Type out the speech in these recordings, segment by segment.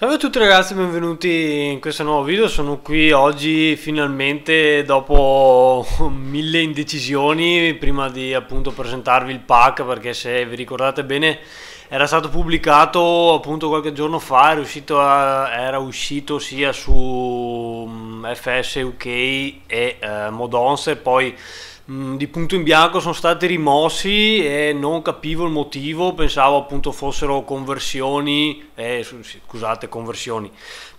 Salve a tutti ragazzi, benvenuti in questo nuovo video. Sono qui oggi finalmente dopo 1000 indecisioni prima di appunto presentarvi il pack, perché se vi ricordate bene era stato pubblicato appunto qualche giorno fa, era uscito sia su FS UK e Moddons, poi di punto in bianco sono stati rimossi e non capivo il motivo, pensavo appunto fossero conversioni,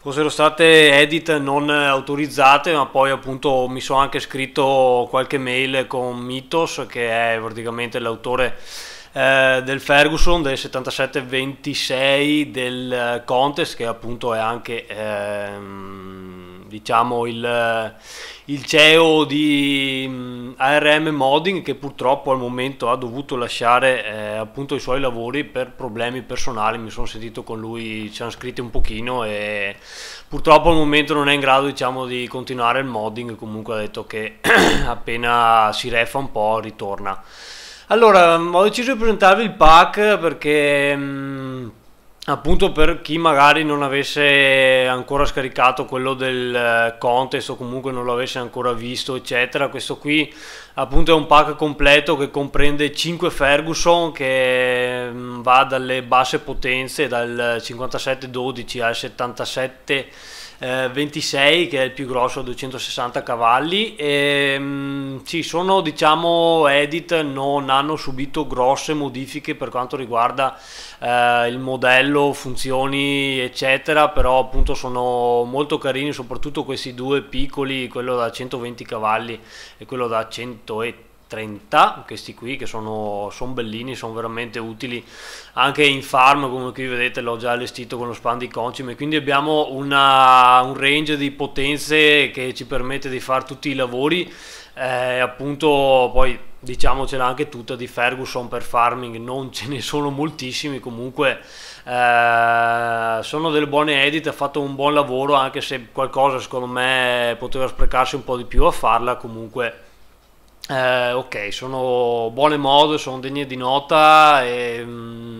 fossero state edit non autorizzate, ma poi appunto mi sono anche scritto qualche mail con Mythos, che è praticamente l'autore del Ferguson, del 7726 del contest, che appunto è anche diciamo il CEO di ARM Modding, che purtroppo al momento ha dovuto lasciare appunto i suoi lavori per problemi personali. Mi sono sentito con lui, ci hanno scritti un pochino e purtroppo al momento non è in grado, diciamo, di continuare il modding. Comunque ha detto che appena si refa un po' ritorna. Allora, ho deciso di presentarvi il pack perché appunto per chi magari non avesse ancora scaricato quello del contest o comunque non lo avesse ancora visto eccetera, questo qui appunto è un pack completo che comprende 5 Ferguson, che va dalle basse potenze, dal 5712 al 7726, che è il più grosso, 260 cavalli. Ci sono, diciamo, edit non hanno subito grosse modifiche per quanto riguarda il modello, funzioni eccetera, però appunto sono molto carini, soprattutto questi due piccoli, quello da 120 cavalli e quello da 130, questi qui che sono bellini, sono veramente utili anche in farm. Come qui vedete l'ho già allestito con lo span di concime, quindi abbiamo un range di potenze che ci permette di fare tutti i lavori, appunto poi diciamocela anche tutta, di Ferguson per farming non ce ne sono moltissimi. Comunque sono delle buone edit, ha fatto un buon lavoro, anche se qualcosa secondo me poteva sprecarsi un po' di più a farla. Comunque ok, sono buone mod, sono degne di nota e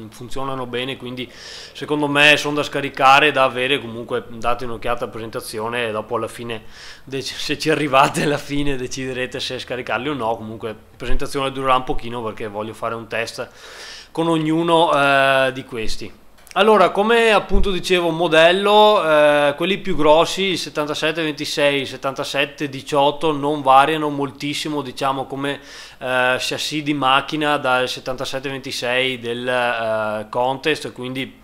funzionano bene, quindi secondo me sono da scaricare, da avere. Comunque date un'occhiata alla presentazione e dopo alla fine, se ci arrivate alla fine, deciderete se scaricarli o no. Comunque la presentazione durerà un pochino perché voglio fare un test con ognuno di questi. Allora, come appunto dicevo, modello, quelli più grossi, il 7726, il 7718, non variano moltissimo, diciamo, come chassis di macchina dal 7726 del contest, quindi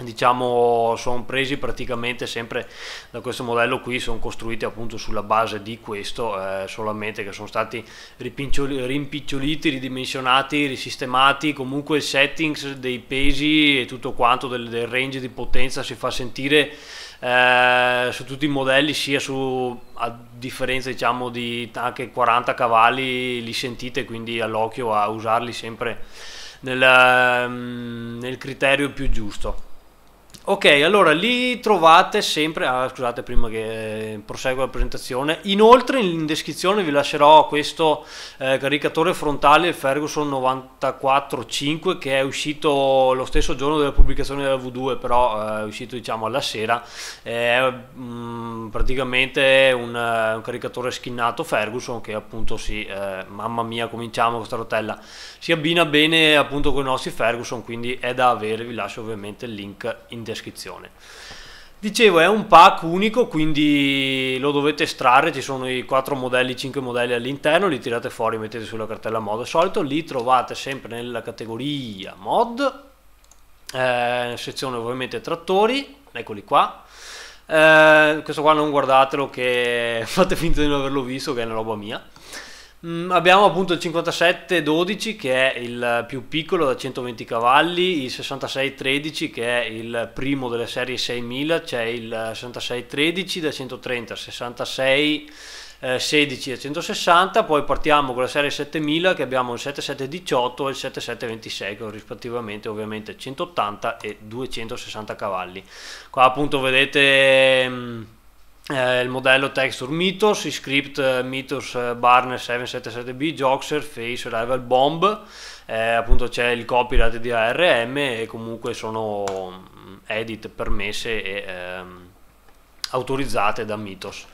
diciamo sono presi praticamente sempre da questo modello qui, sono costruiti appunto sulla base di questo, solamente che sono stati rimpiccioliti, ridimensionati, risistemati. Comunque il settings dei pesi e tutto quanto del range di potenza si fa sentire su tutti i modelli, sia a differenza, diciamo, di anche 40 cavalli li sentite, quindi all'occhio a usarli sempre nel criterio più giusto. Ok, allora li trovate sempre, scusate, prima che prosegua la presentazione, inoltre in descrizione vi lascerò questo caricatore frontale, il Ferguson 945, che è uscito lo stesso giorno della pubblicazione della V2, però è uscito, diciamo, alla sera. È praticamente un caricatore skinnato Ferguson che appunto mamma mia, cominciamo con questa rotella, si abbina bene appunto con i nostri Ferguson, quindi è da avere. Vi lascio ovviamente il link in descrizione. Dicevo, è un pack unico, quindi lo dovete estrarre. Ci sono i 4 modelli, 5 modelli all'interno, li tirate fuori, mettete sulla cartella mod al solito, li trovate sempre nella categoria mod, sezione ovviamente trattori, eccoli qua. Questo qua non guardatelo, che fate finta di non averlo visto, che è una roba mia. Abbiamo appunto il 5712, che è il più piccolo, da 120 cavalli, il 6613, che è il primo delle serie 6000, c'è il 6613 da 130, 6616 da 160, poi partiamo con la serie 7000, che abbiamo il 7718 e il 7726, che rispettivamente ovviamente 180 e 260 cavalli. Qua appunto vedete il modello Texture Mythos, i script Mythos, Barn 777B, Joxer, Face, Rival Bomb, appunto c'è il copyright di ARM e comunque sono edit permesse e autorizzate da Mythos.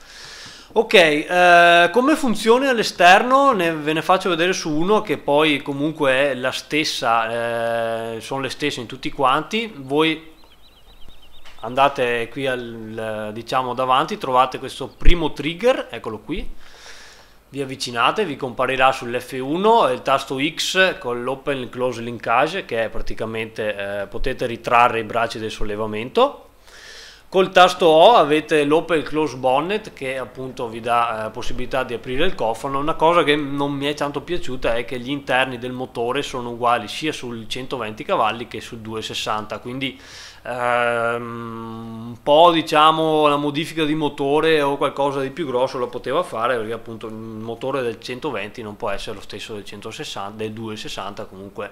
Ok, come funziona all'esterno ve ne faccio vedere su uno che poi comunque è la stessa, sono le stesse in tutti quanti. Voi andate qui diciamo davanti, trovate questo primo trigger, eccolo qui, vi avvicinate, vi comparirà sull'F1 il tasto X con l'open and close linkage, che è praticamente potete ritrarre i bracci del sollevamento. Col tasto O avete l'open close bonnet, che appunto vi dà possibilità di aprire il cofano. Una cosa che non mi è tanto piaciuta è che gli interni del motore sono uguali sia sul 120 cavalli che sul 260, quindi un po', diciamo, la modifica di motore o qualcosa di più grosso lo poteva fare, perché appunto il motore del 120 non può essere lo stesso del 160, del 260 comunque.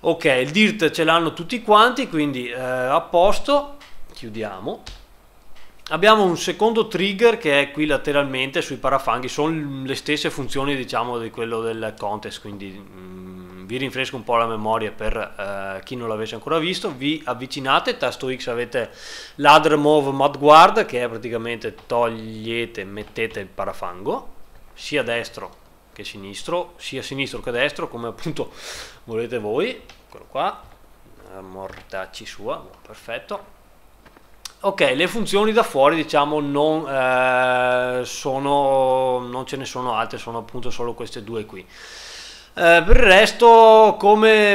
Ok, il dirt ce l'hanno tutti quanti, quindi a posto. Chiudiamo, abbiamo un secondo trigger che è qui lateralmente sui parafanghi, sono le stesse funzioni, diciamo, di quello del contest, quindi vi rinfresco un po' la memoria per chi non l'avesse ancora visto. Vi avvicinate, tasto X avete ladder move mud guard, che è praticamente togliete, mettete il parafango sia destro che sinistro, sia sinistro che destro, come appunto volete voi, eccolo qua, mortacci sua, perfetto. Ok, le funzioni da fuori, diciamo, non ce ne sono altre, sono appunto solo queste due qui. Per il resto, come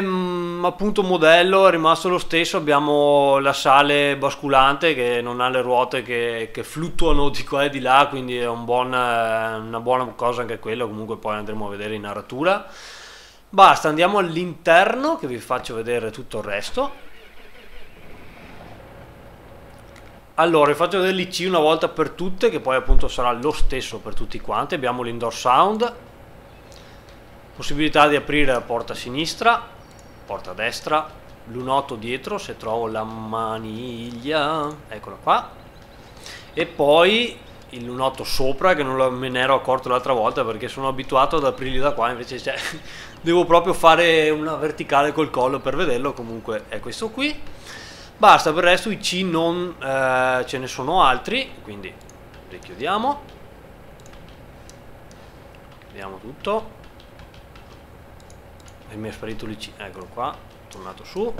appunto modello è rimasto lo stesso. Abbiamo la sale basculante che non ha le ruote che fluttuano di qua e di là, quindi è una buona cosa anche quella, comunque poi andremo a vedere in narratura. Basta, andiamo all'interno che vi faccio vedere tutto il resto. Allora, vi faccio vedere l'IC una volta per tutte, che poi appunto sarà lo stesso per tutti quanti. Abbiamo l'indoor sound, possibilità di aprire la porta sinistra, porta destra, l'unotto dietro se trovo la maniglia, eccola qua, e poi il lunotto sopra, che non me ne ero accorto l'altra volta perché sono abituato ad aprirli da qua, invece cioè, devo proprio fare una verticale col collo per vederlo. Comunque è questo qui. Basta, per il resto i C non ce ne sono altri, quindi richiudiamo, vediamo tutto, e mi è sparito l'IC, eccolo qua, tornato su.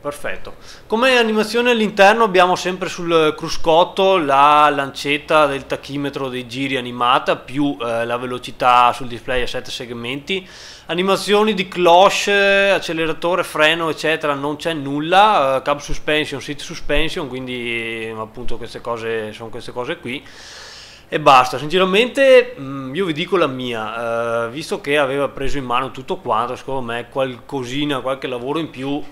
Perfetto. Come animazione all'interno abbiamo sempre sul cruscotto la lancetta del tachimetro dei giri animata, più la velocità sul display a 7 segmenti. Animazioni di cloche, acceleratore, freno eccetera non c'è nulla, cab suspension, seat suspension, quindi appunto queste cose sono queste cose qui. E basta, sinceramente io vi dico la mia, visto che aveva preso in mano tutto quanto, secondo me qualcosina, qualche lavoro in più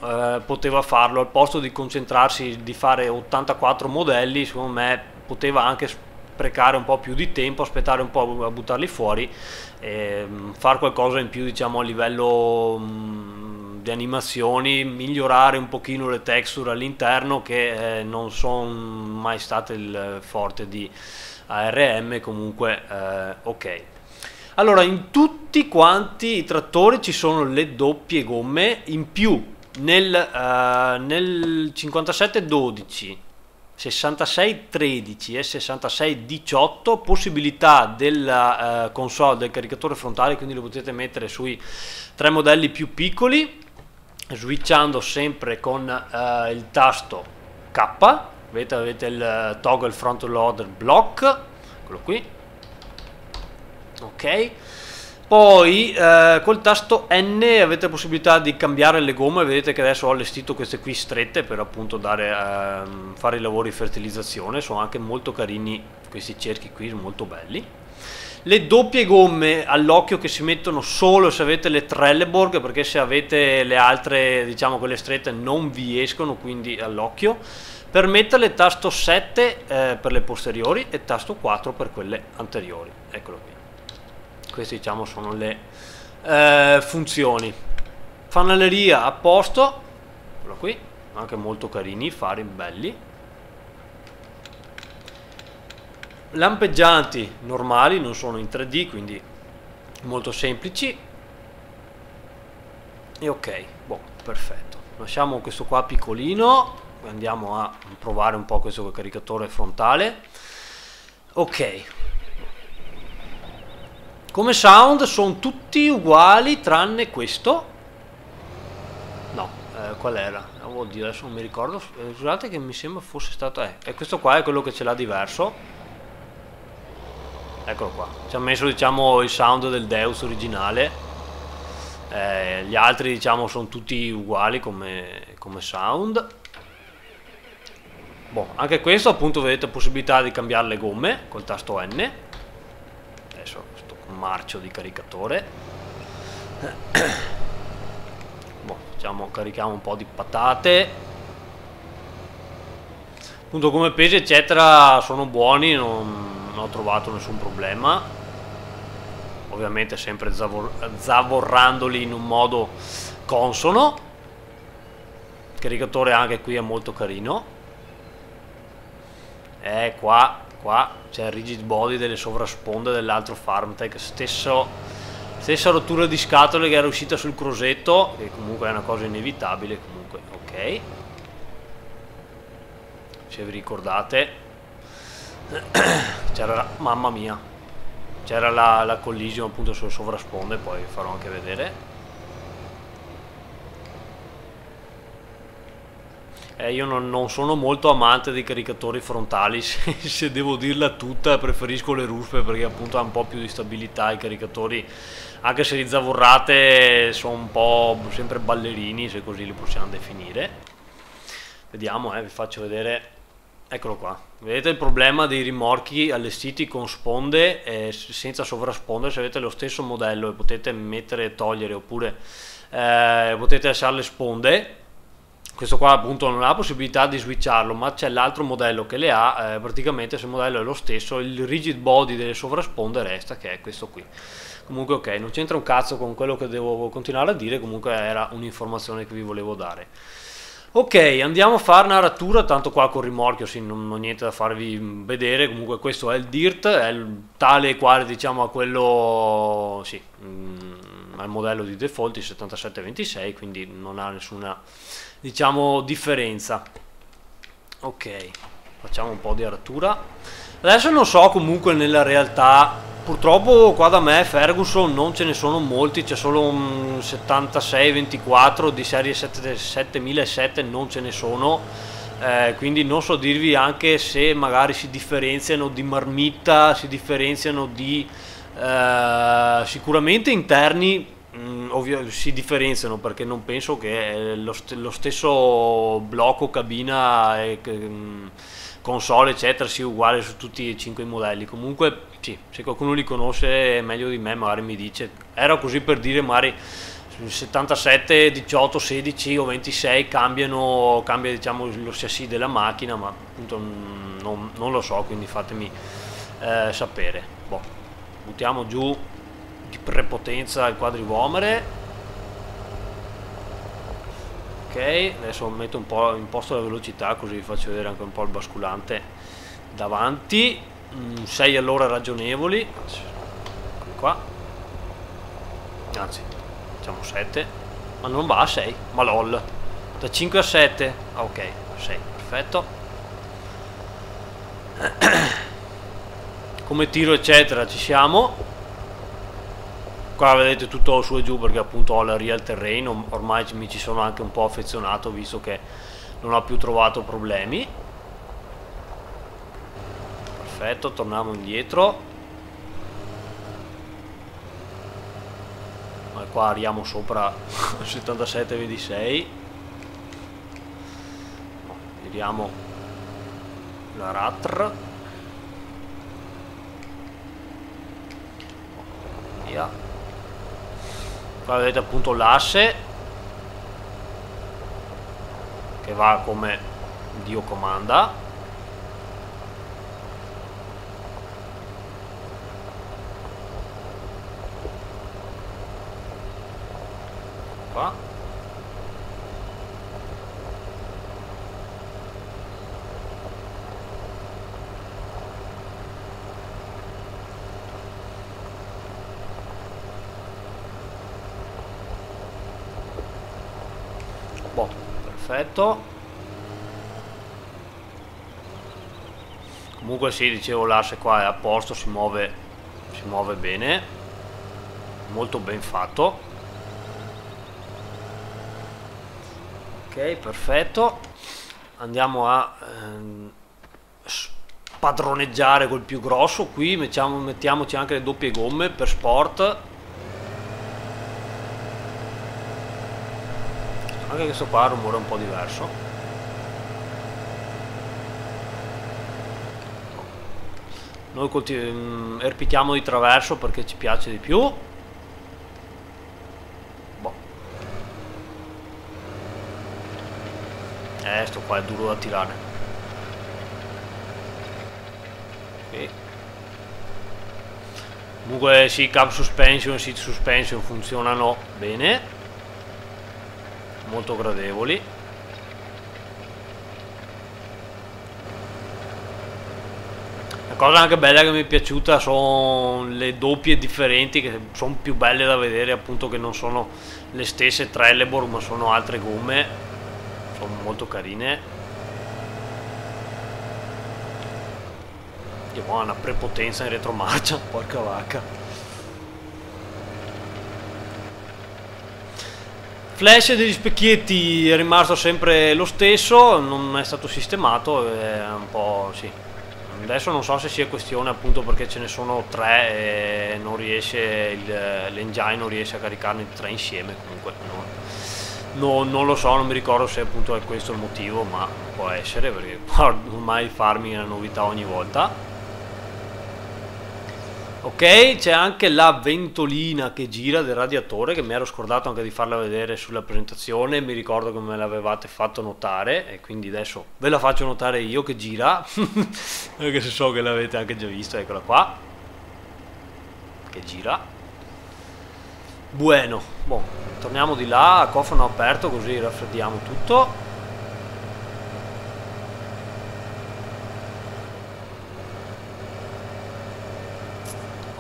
poteva farlo, al posto di concentrarsi di fare 84 modelli, secondo me poteva anche sprecare un po' più di tempo, aspettare un po' a buttarli fuori, far qualcosa in più, diciamo, a livello di animazioni, migliorare un pochino le texture all'interno, che non sono mai state il forte di ARM. Comunque ok, allora in tutti quanti i trattori ci sono le doppie gomme in più nel 5712, 6613 e 6618, possibilità della console del caricatore frontale, quindi lo potete mettere sui tre modelli più piccoli switchando sempre con il tasto K. Vedete, avete il toggle front loader block, quello qui, ok. Poi col tasto N avete la possibilità di cambiare le gomme. Vedete che adesso ho allestito queste qui strette per appunto fare i lavori di fertilizzazione. Sono anche molto carini questi cerchi qui, molto belli. Le doppie gomme all'occhio che si mettono solo se avete le Trelleborg, perché se avete le altre, diciamo quelle strette, non vi escono, quindi all'occhio. Per metterle tasto 7 per le posteriori e tasto 4 per quelle anteriori, eccolo qui. Queste, diciamo, sono le funzioni. Fanaleria a posto, quello qui, anche molto carini, fari belli. Lampeggianti normali, non sono in 3D, quindi molto semplici. E ok, boh, perfetto. Lasciamo questo qua piccolino. Andiamo a provare un po' questo caricatore frontale. Ok. Come sound sono tutti uguali tranne questo. No, qual era? Vuol dire, adesso non mi ricordo. Scusate che mi sembra fosse stato... e questo qua è quello che ce l'ha diverso. Eccolo qua. Ci ha messo, diciamo, il sound del Deus originale. Gli altri, diciamo, sono tutti uguali come sound. Boh, anche questo appunto vedete la possibilità di cambiare le gomme col tasto N. Adesso sto marcio di caricatore. Boh, diciamo, carichiamo un po' di patate. Appunto come pesi eccetera sono buoni, non ho trovato nessun problema. Ovviamente sempre zavorrandoli in un modo consono. Il caricatore anche qui è molto carino. Qua c'è il rigid body delle sovrasponde dell'altro Farmtech, stessa rottura di scatole che era uscita sul Crosetto, che comunque è una cosa inevitabile comunque. Ok, se vi ricordate c'era, mamma mia, c'era la collisione appunto sulle sovrasponde, poi vi farò anche vedere. Io non sono molto amante dei caricatori frontali, se devo dirla tutta, preferisco le ruspe perché appunto ha un po' più di stabilità. I caricatori, anche se li zavorrate, sono un po' sempre ballerini, se così li possiamo definire. Vediamo, vi faccio vedere, eccolo qua. Vedete il problema dei rimorchi allestiti con sponde e senza sovrasponde. Se avete lo stesso modello e potete mettere e togliere, oppure potete lasciare le sponde. Questo qua appunto non ha la possibilità di switcharlo, ma c'è l'altro modello che le ha. Praticamente se il modello è lo stesso, il rigid body delle sovrasponde resta, che è questo qui. Comunque ok, non c'entra un cazzo con quello che devo continuare a dire, comunque era un'informazione che vi volevo dare. Ok, andiamo a fare una rattura, tanto qua col rimorchio sì, non ho niente da farvi vedere. Comunque questo è il dirt, è tale e quale, diciamo, a quello, sì, al modello di default, il 7726, quindi non ha nessuna, diciamo, differenza. Ok, facciamo un po' di aratura. Adesso non so, comunque nella realtà purtroppo qua da me Ferguson non ce ne sono molti, c'è solo un 7624 di serie 7007, non ce ne sono, quindi non so dirvi anche se magari si differenziano di marmitta, si differenziano di sicuramente interni. Ovvio, si differenziano perché non penso che lo stesso blocco cabina e console eccetera sia uguale su tutti e 5 i modelli. Comunque sì, se qualcuno li conosce meglio di me magari mi dice, era così per dire, magari 77, 18, 16 o 26 cambia diciamo lo chassis della macchina, ma appunto non lo so, quindi fatemi sapere. Boh, buttiamo giù di prepotenza il quadriuomere. Ok, adesso metto un po' in posto la velocità, così vi faccio vedere anche un po' il basculante davanti. 6 all'ora ragionevoli, qua, anzi diciamo 7, ma non va a 6, ma lol, da 5 a 7, ah, ok, 6, perfetto. Come tiro eccetera ci siamo. Qua vedete tutto su e giù perché appunto ho la real terrain, ormai mi ci sono anche un po' affezionato visto che non ho più trovato problemi. Perfetto, torniamo indietro. Ma qua arriviamo sopra 77-26. Vediamo la RATR. Via. Qua vedete appunto l'asse che va come Dio comanda. Qua Boh, perfetto. Comunque sì, dicevo, l'asse qua è a posto, si muove bene, molto ben fatto. Ok, perfetto. Andiamo a spadroneggiare col più grosso qui, mettiamoci anche le doppie gomme per sport. Anche questo qua ha un rumore un po' diverso. Noi erpichiamo di traverso perché ci piace di più. Boh. Sto qua è duro da tirare. Okay. Comunque sì, cap suspension e seat suspension funzionano bene. Molto gradevoli. Cosa anche bella che mi è piaciuta sono le doppie differenti, che sono più belle da vedere, appunto, che non sono le stesse Trelleborg ma sono altre gomme, sono molto carine. Che buona, una prepotenza in retromarcia, porca vacca. Flash degli specchietti è rimasto sempre lo stesso, non è stato sistemato, è un po' sì. Adesso non so se sia questione, appunto, perché ce ne sono tre e non riesce l'engine non riesce a caricarne tre insieme. Comunque non lo so, non mi ricordo se appunto è questo il motivo, ma può essere, perché ormai farming è una novità ogni volta. Ok, c'è anche la ventolina che gira del radiatore, che mi ero scordato anche di farla vedere sulla presentazione. Mi ricordo che me l'avevate fatto notare e quindi adesso ve la faccio notare io che gira. Perché so che l'avete anche già vista, eccola qua. Che gira. Bueno, boh, torniamo di là, a cofano aperto così raffreddiamo tutto.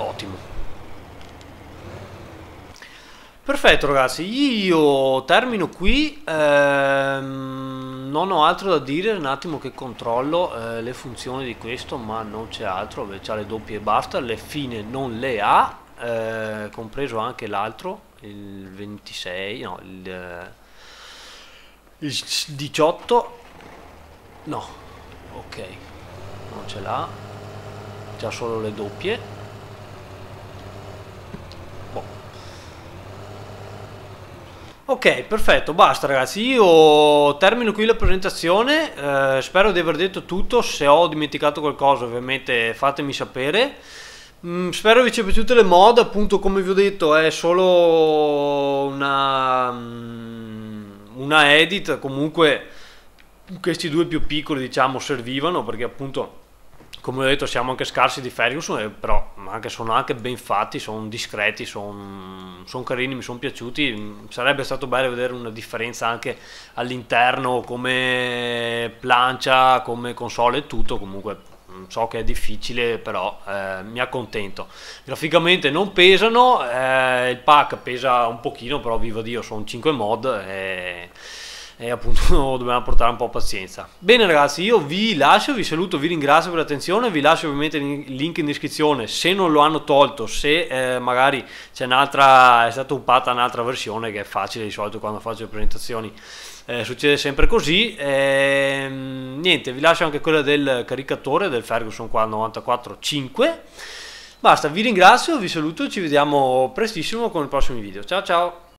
Ottimo. Perfetto ragazzi, io termino qui, non ho altro da dire. Un attimo che controllo le funzioni di questo, ma non c'è altro, c'ha le doppie e basta, le fine non le ha, compreso anche l'altro, il 26, no, il 18, no, ok, non ce l'ha, c'ha solo le doppie. Ok, perfetto, basta ragazzi, io termino qui la presentazione, spero di aver detto tutto. Se ho dimenticato qualcosa ovviamente fatemi sapere. Spero vi sia piaciute le mod, appunto come vi ho detto è solo una edit, comunque questi due più piccoli diciamo servivano, perché appunto come ho detto siamo anche scarsi di Ferguson, però sono anche ben fatti, sono discreti, sono carini, mi sono piaciuti. Sarebbe stato bello vedere una differenza anche all'interno come plancia, come console e tutto. Comunque so che è difficile, però mi accontento. Graficamente non pesano, il pack pesa un pochino, però viva Dio, sono 5 mod e appunto dobbiamo portare un po' pazienza. Bene ragazzi, io vi lascio, vi saluto, vi ringrazio per l'attenzione, vi lascio ovviamente il link in descrizione se non lo hanno tolto, se magari c'è un'altra, è stata uppata un'altra versione, che è facile, di solito quando faccio le presentazioni succede sempre così. Niente, vi lascio anche quella del caricatore del Ferguson qua 945. Basta, vi ringrazio, vi saluto, ci vediamo prestissimo con il prossimo video. Ciao ciao.